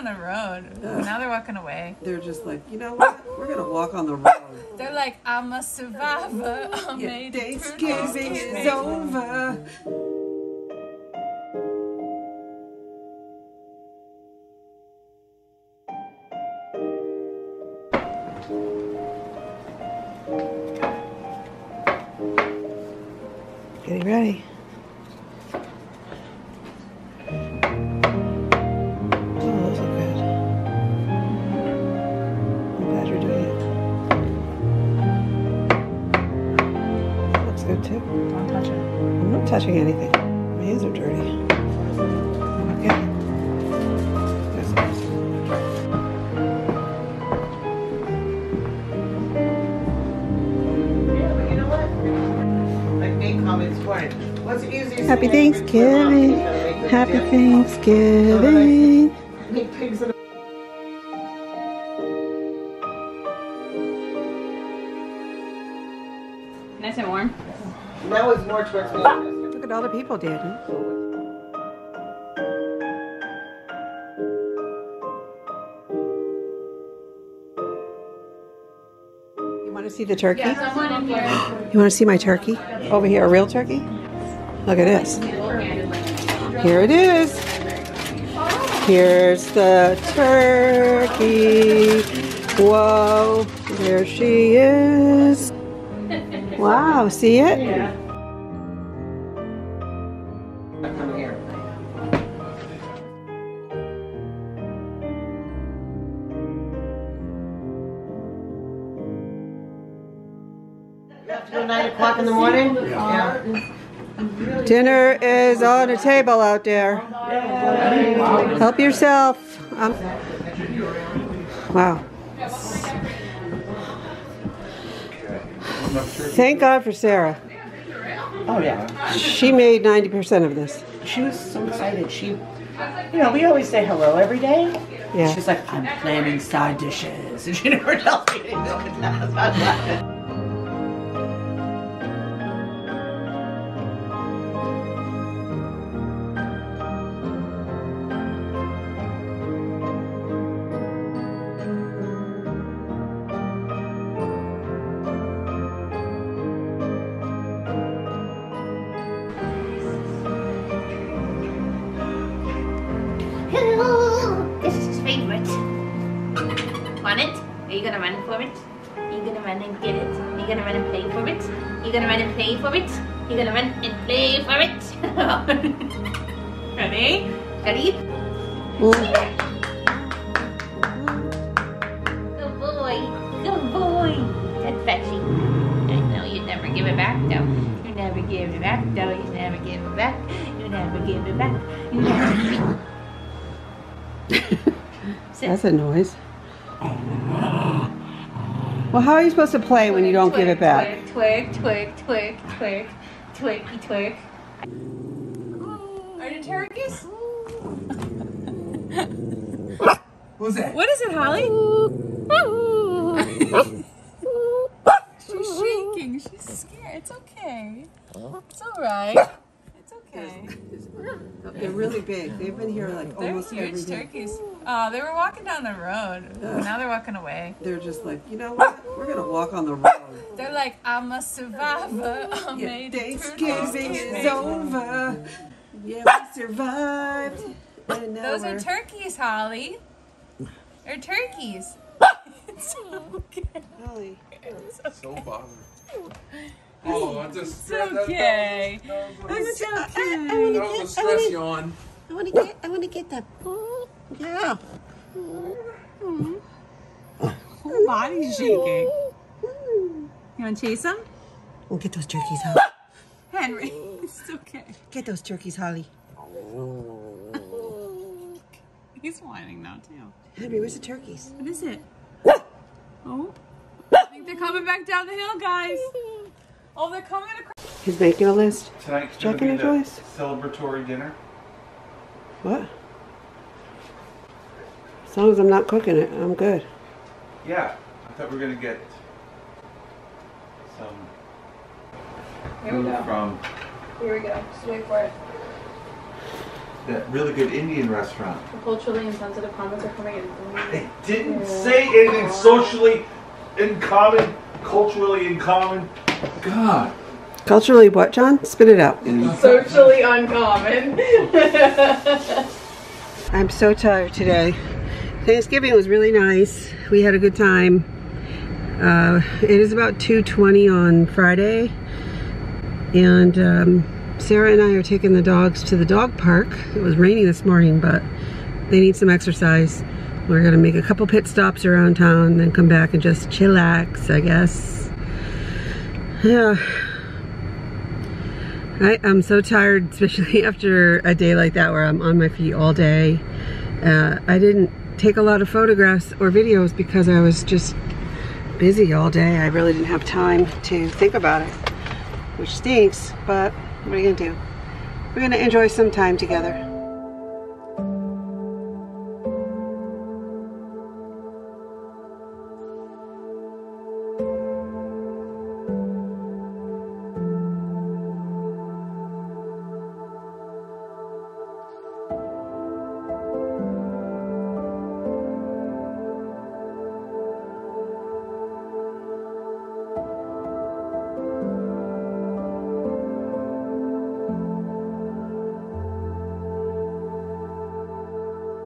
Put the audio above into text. on the road. Now they're walking away. They're just like, you know what? We're going to walk on the road. They're like, I'm a survivor. I'm made it through. Thanksgiving is over. Getting ready. Touching anything. My hands are dirty. Okay. That's awesome. You know what? Like they comments quiet. What's easiest? Happy Thanksgiving. Happy Thanksgiving. Make pigs in a nice and warm. Now it's more towards me. Look at all the people, Daniel. You want to see the turkey? Yeah, someone in here. You want to see my turkey? Over here, a real turkey? Look at this. Here it is. Here's the turkey. Whoa, there she is. Wow, see it? Yeah. Till 9 o'clock in the morning. Yeah. Yeah. Dinner is on the table out there. Yay. Help yourself. Wow. Thank God for Sarah. Oh yeah. She made 90% of this. She was so excited. She, you know, we always say hello every day. Yeah. She's like, I'm planning side dishes, and she never tells me anything. Are you gonna run for it? Are you gonna run and get it? Are you gonna run and play for it? Are you gonna run and play for it? Are you gonna run and play for it? Ready? Ready? Good boy. Good boy. That's fetchy. I know you never give it back though. You never give it back though. You never give it back. You never give it back. You never give it back. That's a noise. Well, how are you supposed to play when you don't give it back? Twerk, twerk, twerk, twerk, twerk, twerky, twerk. Are you turkeys? What was that? What is it, Holly? She's shaking. She's scared. It's okay. It's all right. It's okay. They're really big. They've been here like almost every day. They're huge turkeys. Oh, they were walking down the road. Now they're walking away. They're just like, you know what? We're going to walk on the road. They're like, I'm a survivor. I'm made it through. Thanksgiving is over. Yeah, we survived. Those are turkeys, Holly. They're turkeys. It's okay. Holly. It's okay. So bothered. Oh, I just stressed out. Okay. I want to get that. Yeah. My whole body's shaking. You want to chase them? We'll get those turkeys, Holly. Henry, it's okay. Get those turkeys, Holly. He's whining now, too. Henry, where's the turkeys? What is it? Oh. I think they're coming back down the hill, guys. Oh, they're coming across. He's making a list. Tonight's going to be the celebratory dinner. What? As long as I'm not cooking it, I'm good. Yeah, I thought we were going to get some food from... Here we go. Just wait for it. that really good Indian restaurant. The culturally insensitive comments are coming in. I didn't say anything socially in common, culturally in common. God. Culturally what, John? Spit it out. Socially uncommon. I'm so tired today. Thanksgiving was really nice. We had a good time. It is about 2:20 on Friday, and Sarah and I are taking the dogs to the dog park. It was raining this morning, but they need some exercise. We're gonna make a couple pit stops around town, then come back and just chillax, I guess. Yeah. I'm so tired, especially after a day like that where I'm on my feet all day. I didn't take a lot of photographs or videos because I was just busy all day. I really didn't have time to think about it, which stinks, but what are you gonna do? We're gonna enjoy some time together.